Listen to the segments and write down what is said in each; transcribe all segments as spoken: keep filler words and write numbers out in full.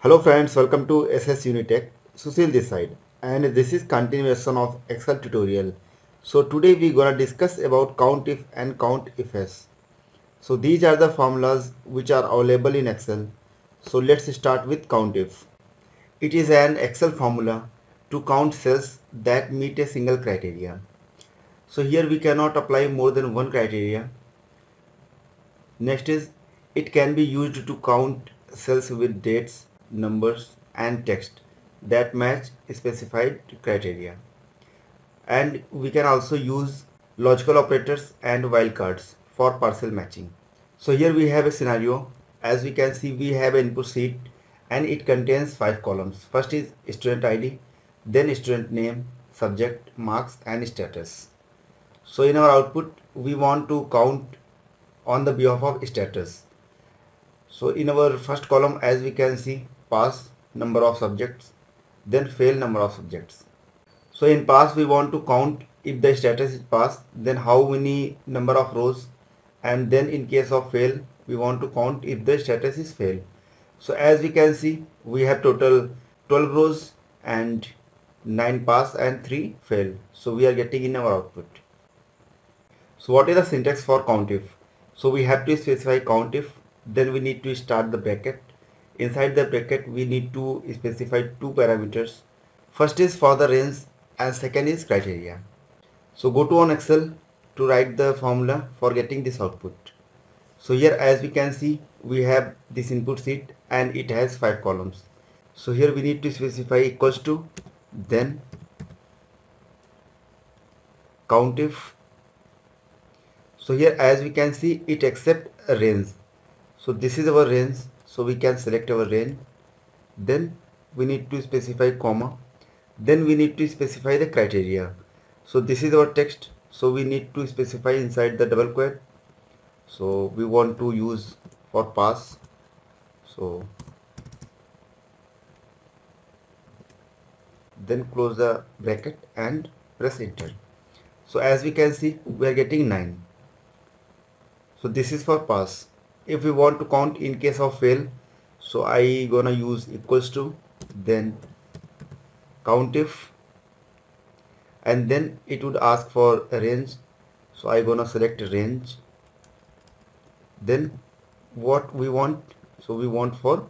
Hello friends, welcome to S S Unitech. Sushil this side, and this is continuation of Excel tutorial. So today we gonna discuss about COUNTIF and COUNTIFS. So these are the formulas which are available in Excel. So let's start with COUNTIF. It is an Excel formula to count cells that meet a single criteria. So here we cannot apply more than one criteria. Next is it can be used to count cells with dates, numbers and text that match specified criteria, and we can also use logical operators and wildcards for parcel matching. So here we have a scenario. As we can see, we have an input sheet and it contains five columns. First is student I D, then student name, subject, marks and status. So in our output we want to count on the behalf of status. So in our first column, as we can see, pass number of subjects, then fail number of subjects. So in pass we want to count if the status is pass, then how many number of rows, and then in case of fail we want to count if the status is fail. So as we can see, we have total twelve rows and nine pass and three fail. So we are getting in our output. So what is the syntax for COUNTIF? So we have to specify COUNTIF, then we need to start the bracket. Inside the bracket we need to specify two parameters. First is for the range and second is criteria. So go to on Excel to write the formula for getting this output. So here as we can see, we have this input sheet and it has five columns. So here we need to specify equals to, then COUNTIF. So here as we can see, it accepts a range. So this is our range, so we can select our range, then we need to specify comma, then we need to specify the criteria. So this is our text, so we need to specify inside the double quote. So we want to use for pass, so then close the bracket and press enter. So as we can see, we are getting nine. So this is for pass. If we want to count in case of fail, so I gonna use equals to, then COUNTIF, and then it would ask for a range, so I gonna select range. Then what we want, so we want for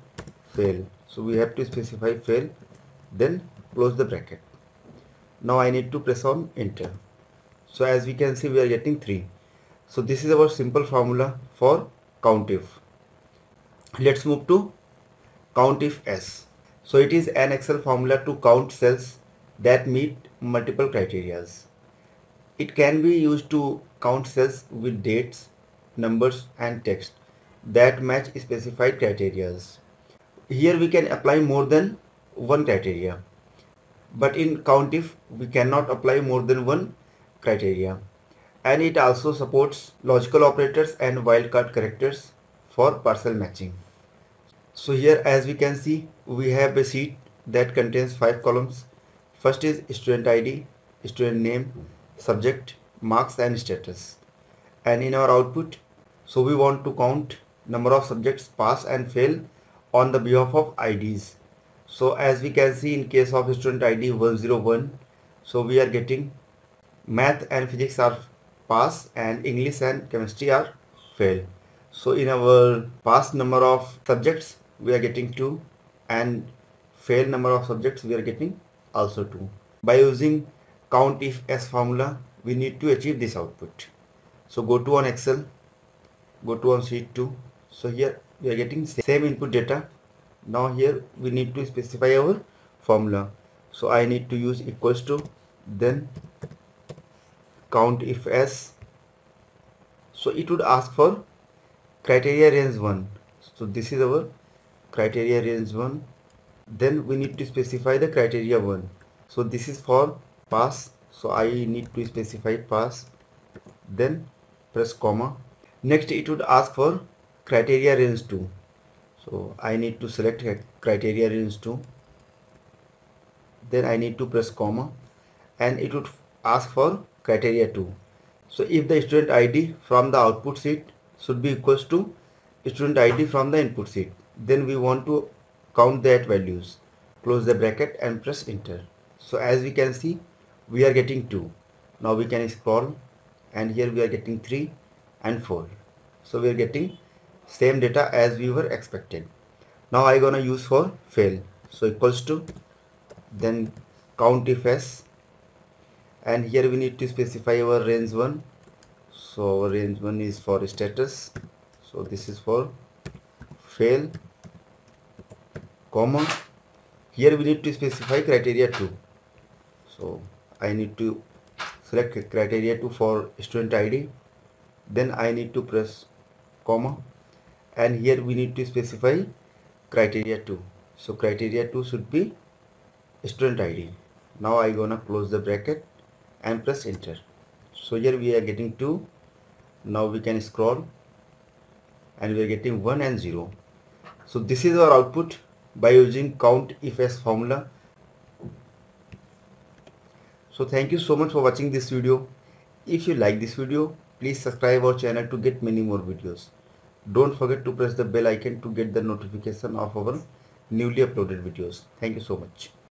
fail, so we have to specify fail, then close the bracket. Now I need to press on enter. So as we can see, we are getting three. So this is our simple formula for COUNTIF. Let's move to COUNTIFS. So it is an Excel formula to count cells that meet multiple criteria. It can be used to count cells with dates, numbers and text that match specified criteria. Here we can apply more than one criteria, but in COUNTIF we cannot apply more than one criteria. And it also supports logical operators and wildcard characters for parcel matching. So here as we can see, we have a sheet that contains five columns. First is student I D, student name, subject, marks and status. And in our output, so we want to count number of subjects pass and fail on the behalf of I Ds. So as we can see, in case of student I D one zero one, so we are getting math and physics are pass and English and chemistry are fail. So in our pass number of subjects we are getting two, and fail number of subjects we are getting also two. By using COUNTIFS formula we need to achieve this output. So go to on Excel, go to on sheet two. So here we are getting same input data. Now here we need to specify our formula. So I need to use equals to, then COUNTIFS. So it would ask for criteria range one. So this is our criteria range one. Then we need to specify the criteria one. So this is for pass. So I need to specify pass. Then press comma. Next it would ask for criteria range two. So I need to select criteria range two. Then I need to press comma, and it would ask for criteria two. So if the student I D from the output sheet should be equals to student I D from the input sheet, then we want to count that values, close the bracket and press enter. So as we can see, we are getting two. Now we can scroll and here we are getting three and four. So we are getting same data as we were expected. Now I gonna use for fail. So equals to, then COUNTIFS, and here we need to specify our range one. So our range one is for status. So this is for fail, comma. Here we need to specify criteria two. So I need to select criteria two for student I D. Then I need to press comma, and here we need to specify criteria two. So criteria two should be student I D. Now I gonna close the bracket and press enter. So here we are getting two. Now we can scroll and we are getting one and zero. So this is our output by using COUNTIFS formula. So thank you so much for watching this video. If you like this video, please subscribe our channel to get many more videos. Don't forget to press the bell icon to get the notification of our newly uploaded videos. Thank you so much.